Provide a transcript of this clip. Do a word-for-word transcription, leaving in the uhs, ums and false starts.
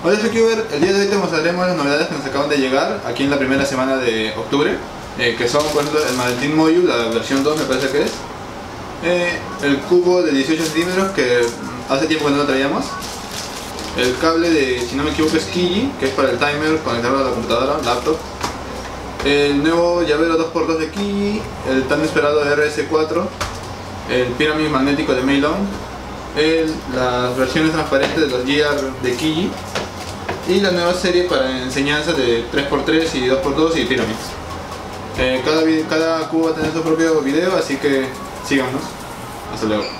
Hola Youtuber, el día de hoy te mostraremos las novedades que nos acaban de llegar aquí en la primera semana de octubre, eh, que son por ejemplo el maletín Moyu, la versión dos me parece que es, eh, el cubo de dieciocho centímetros que hace tiempo que no lo traíamos, el cable de, si no me equivoco es Qiyi, que es para el timer, conectarlo a la computadora, laptop, el nuevo llavero dos por dos de Qiyi, el tan esperado R S cuatro, el pirámide magnético de Meilong, el, las versiones transparentes de los G R de Qiyi, y la nueva serie para enseñanza de tres por tres y dos por dos y pirámides. Eh, cada, cada cubo va a tener su propio video, así que síganos. Hasta luego.